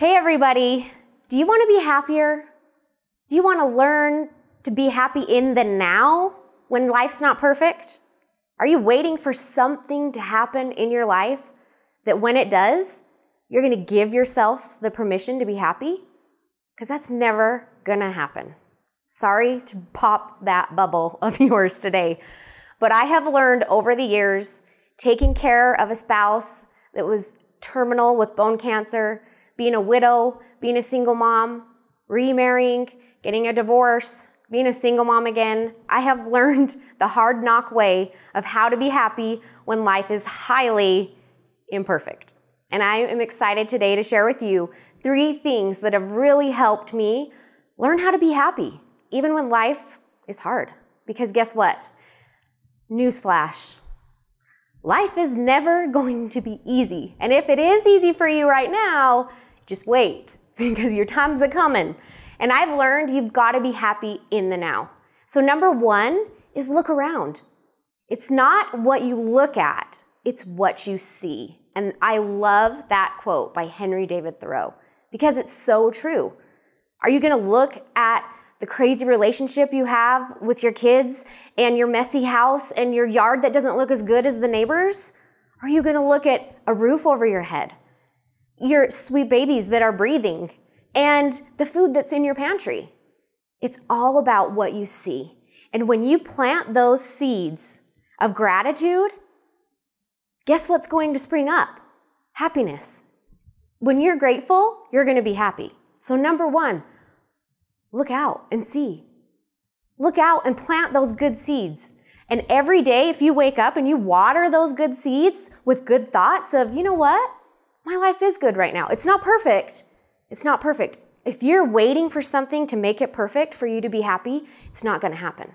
Hey everybody, do you want to be happier? Do you want to learn to be happy in the now when life's not perfect? Are you waiting for something to happen in your life that when it does, you're going to give yourself the permission to be happy? Because that's never going to happen. Sorry to pop that bubble of yours today, but I have learned over the years, taking care of a spouse that was terminal with bone cancer, being a widow, being a single mom, remarrying, getting a divorce, being a single mom again, I have learned the hard knock way of how to be happy when life is highly imperfect. And I am excited today to share with you 3 things that have really helped me learn how to be happy, even when life is hard. Because guess what? Newsflash. Life is never going to be easy. And if it is easy for you right now, just wait, because your time's a-coming. And I've learned you've got to be happy in the now. So number 1 is look around. It's not what you look at, it's what you see. And I love that quote by Henry David Thoreau because it's so true. Are you going to look at the crazy relationship you have with your kids and your messy house and your yard that doesn't look as good as the neighbors? Are you going to look at a roof over your head? Your sweet babies that are breathing, and the food that's in your pantry. It's all about what you see. And when you plant those seeds of gratitude, guess what's going to spring up? Happiness. When you're grateful, you're going to be happy. So number 1, look out and see. Look out and plant those good seeds. And every day, if you wake up and you water those good seeds with good thoughts of, you know what? My life is good right now. It's not perfect. It's not perfect. If you're waiting for something to make it perfect for you to be happy, it's not going to happen.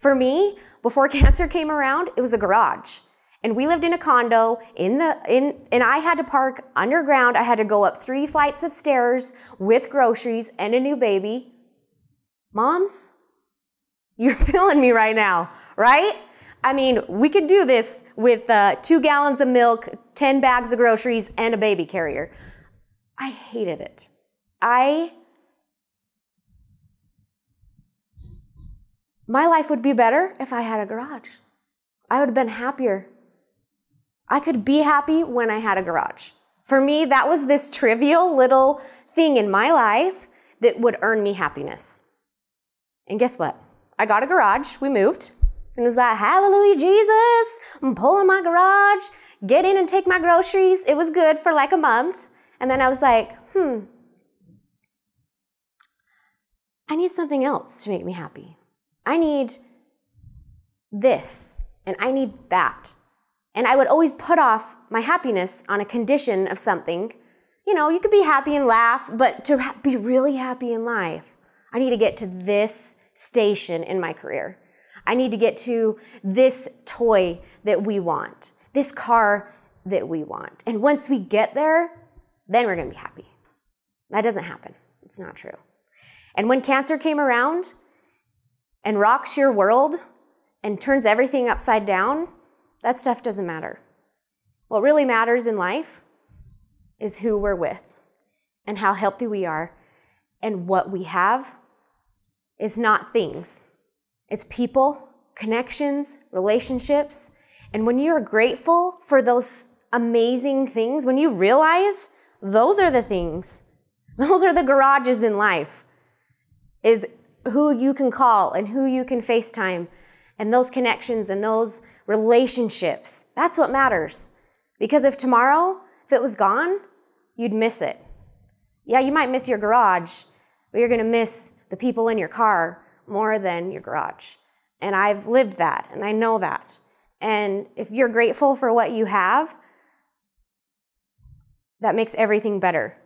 For me, before cancer came around, it was a garage. And we lived in a condo, and I had to park underground. I had to go up 3 flights of stairs with groceries and a new baby. Moms, you're feeling me right now, right? I mean, we could do this with 2 gallons of milk, 10 bags of groceries, and a baby carrier. I hated it. My life would be better if I had a garage. I would have been happier. I could be happy when I had a garage. For me, that was this trivial little thing in my life that would earn me happiness. And guess what? I got a garage. We moved. And it was like, hallelujah, Jesus, I'm pulling my garage, get in and take my groceries. It was good for like a month. And then I was like, I need something else to make me happy. I need this, and I need that. And I would always put off my happiness on a condition of something. You know, you could be happy and laugh, but to be really happy in life, I need to get to this station in my career. I need to get to this toy that we want, this car that we want. And once we get there, then we're going to be happy. That doesn't happen. It's not true. And when cancer came around and rocks your world and turns everything upside down, that stuff doesn't matter. What really matters in life is who we're with and how healthy we are, and what we have is not things. It's people, connections, relationships. And when you're grateful for those amazing things, when you realize those are the things, those are the garages in life, is who you can call and who you can FaceTime and those connections and those relationships. That's what matters. Because if tomorrow, if it was gone, you'd miss it. Yeah, you might miss your garage, but you're gonna miss the people in your car more than your garage. And I've lived that, and I know that. And if you're grateful for what you have, that makes everything better.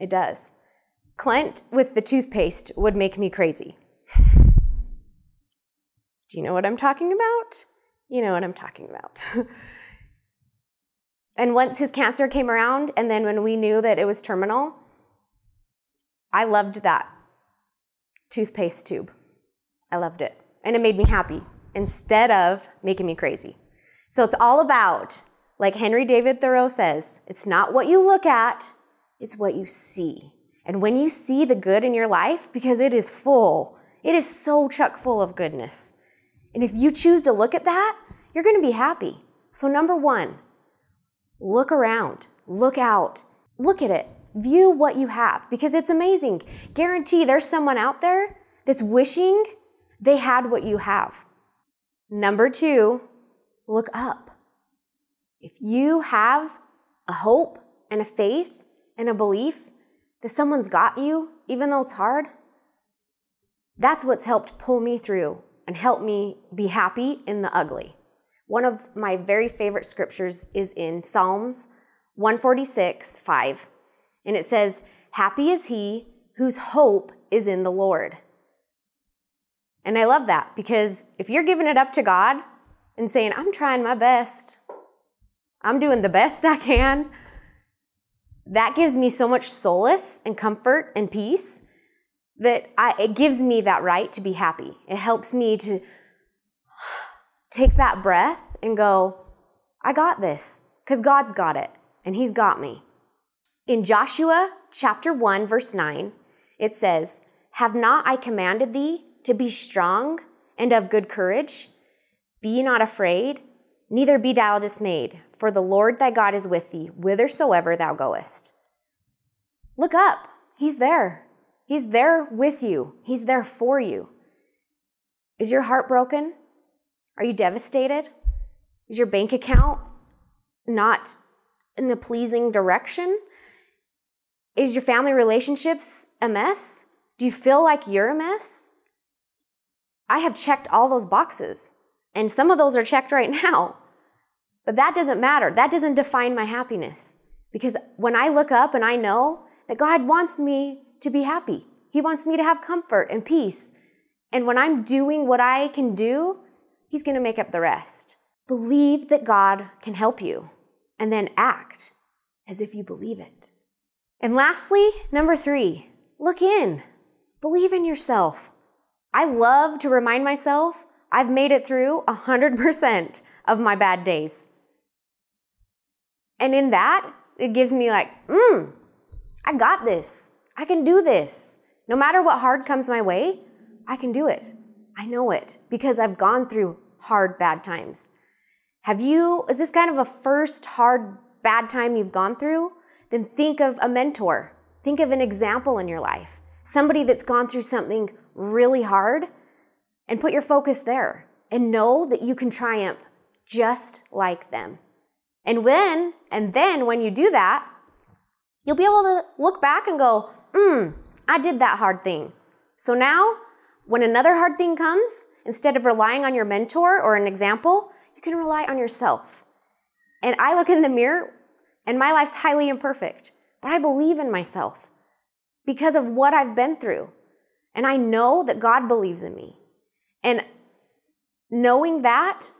It does. Clint with the toothpaste would make me crazy. Do you know what I'm talking about? You know what I'm talking about. And once his cancer came around, and then when we knew that it was terminal, I loved that toothpaste tube. I loved it. And it made me happy instead of making me crazy. So it's all about, like Henry David Thoreau says, it's not what you look at, it's what you see. And when you see the good in your life, because it is full, it is so chock full of goodness. And if you choose to look at that, you're going to be happy. So number one, look around, look out, look at it, view what you have, because it's amazing. Guarantee there's someone out there that's wishing they had what you have. Number two, look up. If you have a hope and a faith and a belief that someone's got you, even though it's hard, that's what's helped pull me through and help me be happy in the ugly. One of my very favorite scriptures is in Psalms 146:5, and it says, "Happy is he whose hope is in the Lord." And I love that, because if you're giving it up to God and saying, I'm trying my best, I'm doing the best I can, that gives me so much solace and comfort and peace that it gives me that right to be happy. It helps me to take that breath and go, I got this, because God's got it and he's got me. In Joshua chapter 1, verse 9, it says, "Have not I commanded thee to be strong and of good courage? Be not afraid, neither be thou dismayed, for the Lord thy God is with thee, whithersoever thou goest." Look up. He's there. He's there with you. He's there for you. Is your heart broken? Are you devastated? Is your bank account not in a pleasing direction? Is your family relationships a mess? Do you feel like you're a mess? I have checked all those boxes, and some of those are checked right now, but that doesn't matter. That doesn't define my happiness, because when I look up and I know that God wants me to be happy, he wants me to have comfort and peace, and when I'm doing what I can do, he's going to make up the rest. Believe that God can help you, and then act as if you believe it. And lastly, number three, look in. Believe in yourself. I love to remind myself I've made it through 100% of my bad days. And in that, it gives me like, I got this. I can do this. No matter what hard comes my way, I can do it. I know it, because I've gone through hard, bad times. Is this kind of a first hard, bad time you've gone through? Then think of a mentor. Think of an example in your life. Somebody that's gone through something really hard, and put your focus there and know that you can triumph just like them. And then when you do that, you'll be able to look back and go, I did that hard thing. So now when another hard thing comes, instead of relying on your mentor or an example, you can rely on yourself. And I look in the mirror and my life's highly imperfect, but I believe in myself because of what I've been through. And I know that God believes in me. And knowing that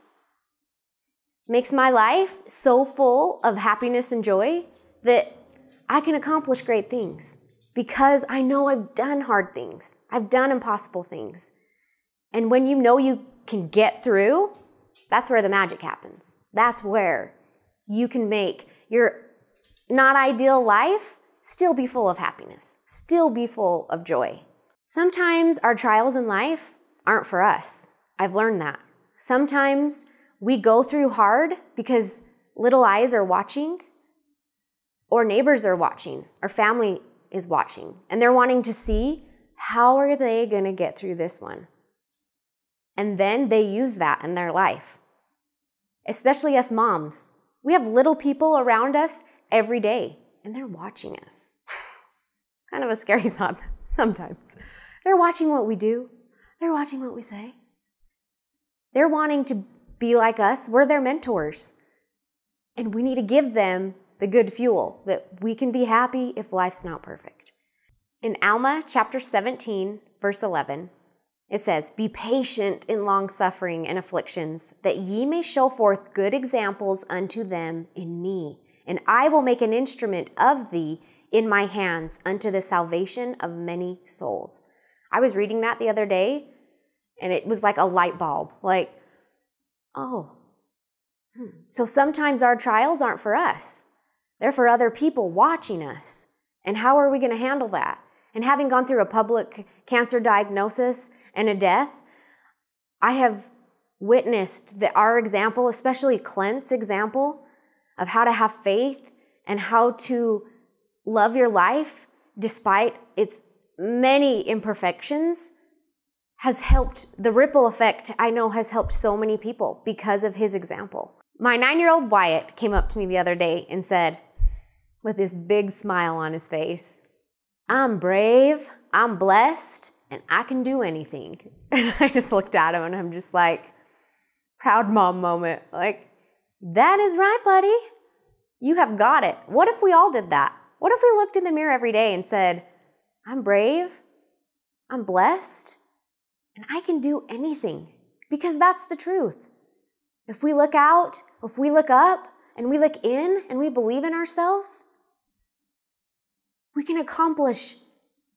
makes my life so full of happiness and joy that I can accomplish great things, because I know I've done hard things. I've done impossible things. And when you know you can get through, that's where the magic happens. That's where you can make your not ideal life still be full of happiness, still be full of joy. Sometimes our trials in life aren't for us. I've learned that. Sometimes we go through hard because little eyes are watching, or neighbors are watching, or family is watching, and they're wanting to see how are they going to get through this one. And then they use that in their life. Especially us moms. We have little people around us every day, and they're watching us. Kind of a scary thought. Sometimes. They're watching what we do. They're watching what we say. They're wanting to be like us. We're their mentors. And we need to give them the good fuel that we can be happy if life's not perfect. In Alma chapter 17, verse 11, it says, "Be patient in long suffering and afflictions, that ye may show forth good examples unto them in me. And I will make an instrument of thee in my hands unto the salvation of many souls." I was reading that the other day, and it was like a light bulb. Like, So sometimes our trials aren't for us. They're for other people watching us. And how are we going to handle that? And having gone through a public cancer diagnosis and a death, I have witnessed that our example, especially Clint's example, of how to have faith and how to love your life despite its many imperfections, has helped. The ripple effect, I know, has helped so many people because of his example. My 9-year-old Wyatt came up to me the other day and said, with this big smile on his face, "I'm brave, I'm blessed, and I can do anything." And I just looked at him and I'm just like, proud mom moment. Like, that is right, buddy. You have got it. What if we all did that? What if we looked in the mirror every day and said, "I'm brave, I'm blessed, and I can do anything"? Because that's the truth. If we look out, if we look up, and we look in, and we believe in ourselves, we can accomplish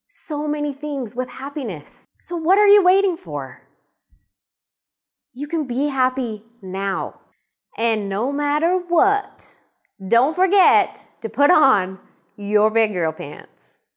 so many things with happiness. So what are you waiting for? You can be happy now. And no matter what, don't forget to put on your big girl pants.